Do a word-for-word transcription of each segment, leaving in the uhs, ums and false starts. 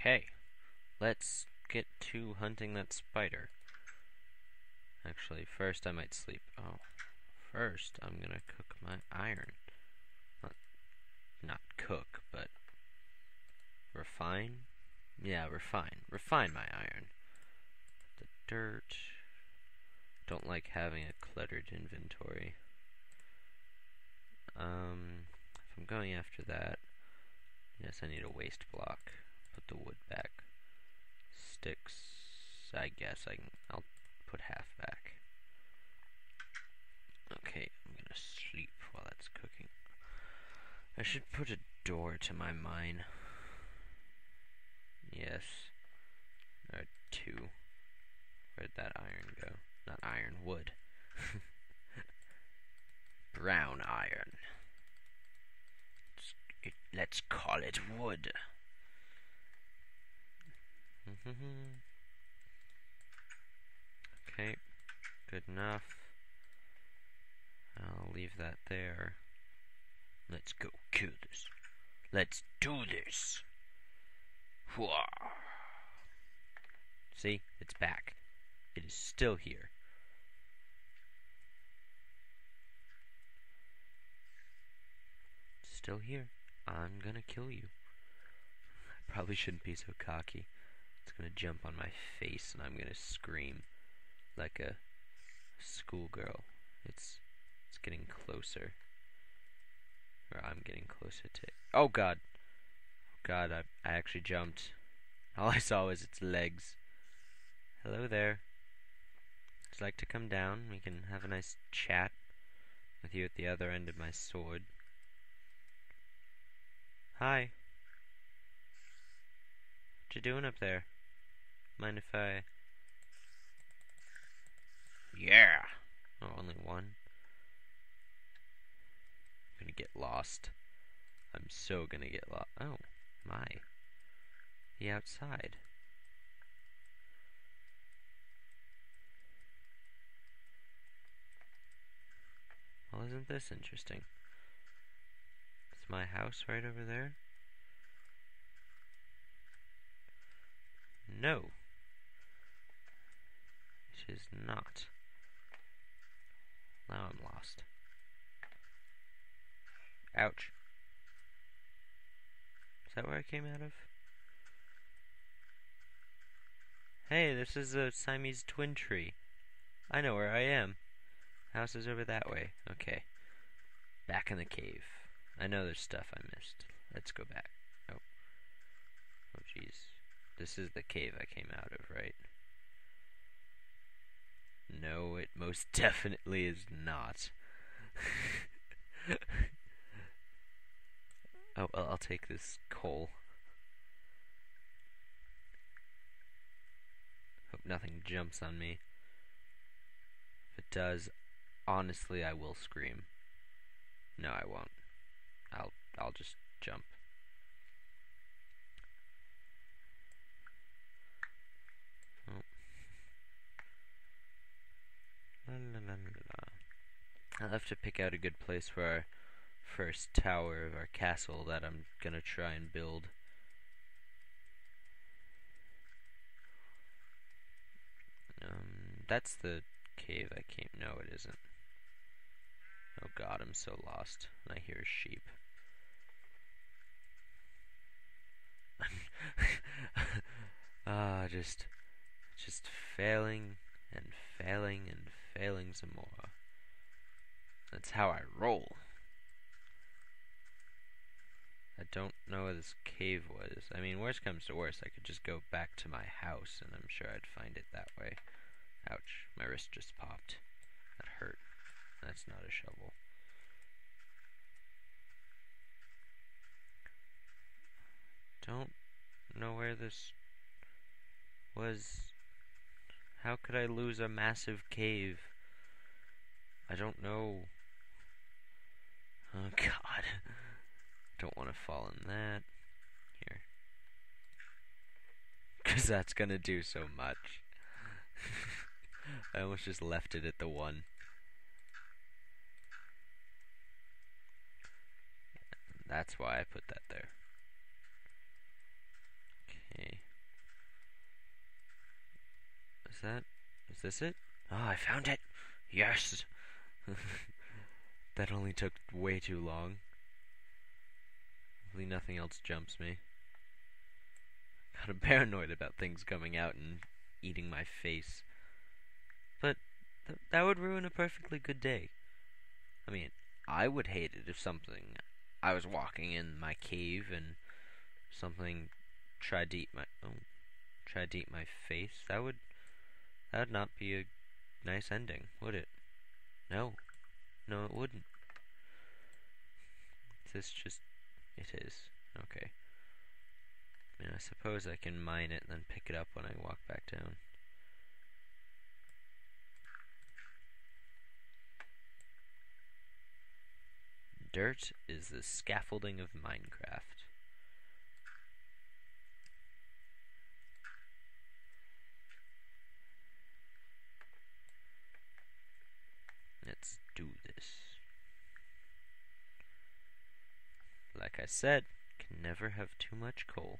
Okay, let's get to hunting that spider. Actually, first I might sleep. Oh, first I'm gonna cook my iron. Not, not cook, but refine? Yeah, refine. Refine my iron. The dirt. Don't like having a cluttered inventory. Um, if I'm going after that, yes, I need a waste block. Put the wood back. Sticks. I guess I can. I'll put half back. Okay, I'm gonna sleep while that's cooking. I should put a door to my mine. Yes. Or two. Where'd that iron go? Not iron, wood. Brown iron. Let's, it, let's call it wood. Okay, good enough. I'll leave that there. Let's go kill this. Let's do this. Whoa. See, it's back. It is still here. Still here. I'm gonna kill you. I probably shouldn't be so cocky. It's gonna jump on my face and I'm gonna scream like a schoolgirl. It's it's getting closer. Or I'm getting closer to it. Oh god. God, I, I actually jumped. All I saw was its legs. Hello there. Would you like to come down? We can have a nice chat with you at the other end of my sword. Hi. What you doing up there? Mind if I... Yeah! Oh, only one. I'm gonna get lost. I'm so gonna get lost. Oh. My. The outside. Well, isn't this interesting? It's my house right over there. No. It is not. Now I'm lost. Ouch. Is that where I came out of? Hey, this is a Siamese twin tree. I know where I am. House is over that way. Okay. Back in the cave. I know there's stuff I missed. Let's go back. Oh. Oh, jeez. This is the cave I came out of, right? No, it most definitely is not. Oh, well, I'll take this coal. Hope nothing jumps on me. If it does, honestly, I will scream. No, I won't. I'll I'll just jump. Oh. La, la, la, la, la. I'll have to pick out a good place for our first tower of our castle that I'm gonna try and build. Um, that's the cave I came. No, it isn't. Oh god, I'm so lost. And I hear a sheep. Ah, uh, just, just failing and failing and failing some more. That's how I roll. I don't know where this cave was. I mean, worst comes to worst, I could just go back to my house, and I'm sure I'd find it that way. Ouch, my wrist just popped. That hurt. That's not a shovel. Don't know where this was. How could I lose a massive cave? I don't know. Oh, God. Don't want to fall in that here, because that's gonna do so much. I almost just left it at the one. That's why I put that there. Okay, Is that... is this it? Ah, oh, I found it! Yes! That only took way too long. Hopefully nothing else jumps me. Kind of paranoid about things coming out and eating my face. But th that would ruin a perfectly good day. I mean, I would hate it if something... I was walking in my cave and something tried to eat my... Oh, tried to eat my face. That would... that would not be a nice ending, would it? No. No, it wouldn't. Is this just... it is. Okay. I mean, I suppose I can mine it and then pick it up when I walk back down. Dirt is the scaffolding of Minecraft. Let's do this. Like I said, can never have too much coal.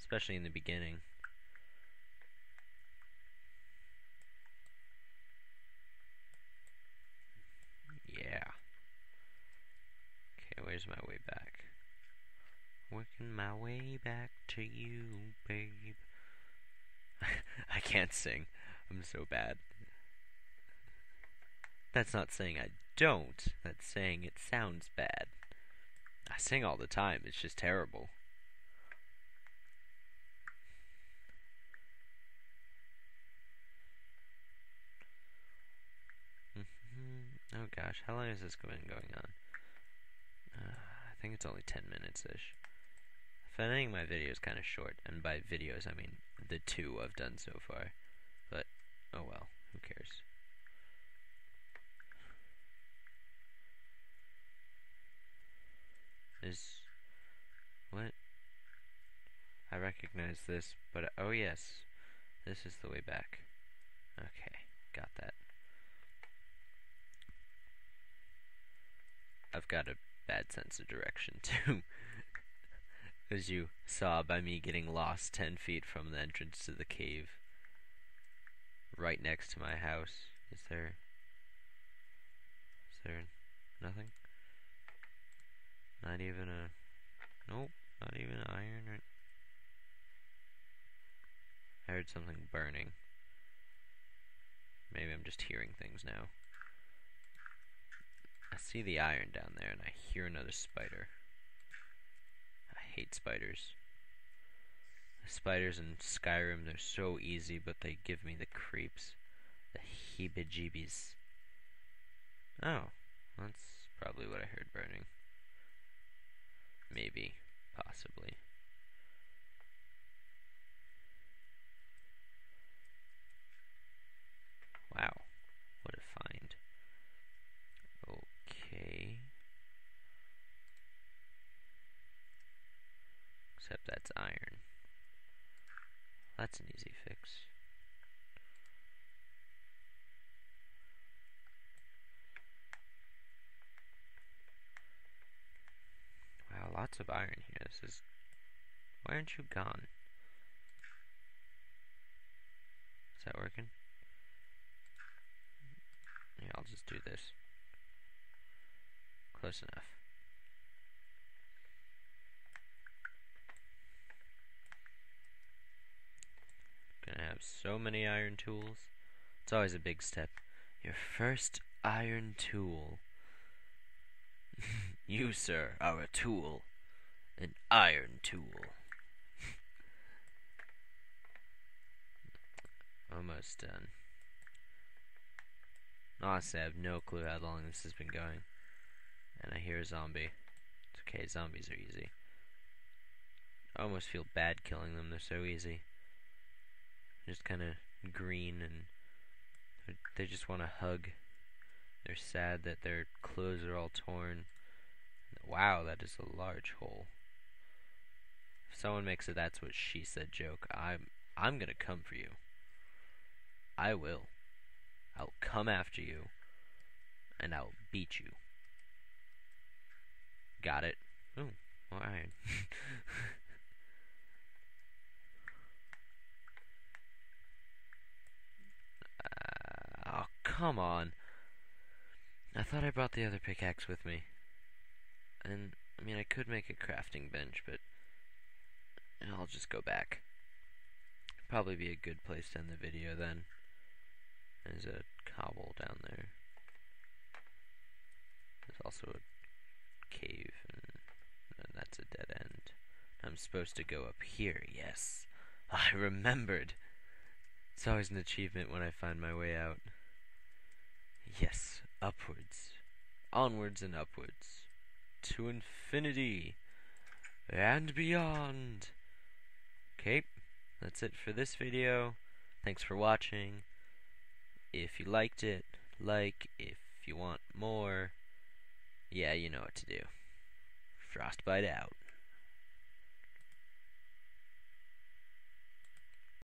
Especially in the beginning. Yeah. Okay, where's my way back? Working my way back to you, babe. I can't sing. I'm so bad. That's not saying I don't. That's saying it sounds bad. I sing all the time. It's just terrible. Oh gosh, how long has this been going on? Uh, I think it's only ten minutes-ish. If anything, my video is kind of short, and by videos I mean the two I've done so far. But, oh well, who cares? Is... what? I recognize this, but... I, oh yes, this is the way back. Okay, got that. I've got a bad sense of direction too, as you saw by me getting lost ten feet from the entrance to the cave, right next to my house. Is there? Is there nothing? Not even a. Nope. Not even iron. Or, I heard something burning. Maybe I'm just hearing things now. I see the iron down there, and I hear another spider. I hate spiders. The spiders in Skyrim, they're so easy, but they give me the creeps. The heebie-jeebies. Oh, that's probably what I heard burning. Maybe. Possibly. Wow. What a find. Except that's iron. That's an easy fix. Wow, lots of iron here. This is... why aren't you gone? Is that working? Yeah, I'll just do this. Close enough. Gonna have so many iron tools. It's always a big step. Your first iron tool. You, sir, are a tool. An iron tool. Almost done. Honestly, I have no clue how long this has been going. And I hear a zombie. It's okay, zombies are easy. I almost feel bad killing them, they're so easy. Just kind of green, and they just want to hug. They're sad that their clothes are all torn. Wow, that is a large hole. If someone makes a "that's what she said" joke, I'm I'm gonna come for you. I will. I'll come after you, and I'll beat you. Got it? Oh, more iron. come on. I thought I brought the other pickaxe with me. And, I mean, I could make a crafting bench, but I'll just go back. Probably be a good place to end the video then. There's a cobble down there. There's also a cave, and that's a dead end. I'm supposed to go up here, yes. I remembered. It's always an achievement when I find my way out. Yes, upwards. Onwards and upwards. To infinity. And beyond. Okay, that's it for this video. Thanks for watching. If you liked it, like. If you want more, yeah, you know what to do. Frostbite out.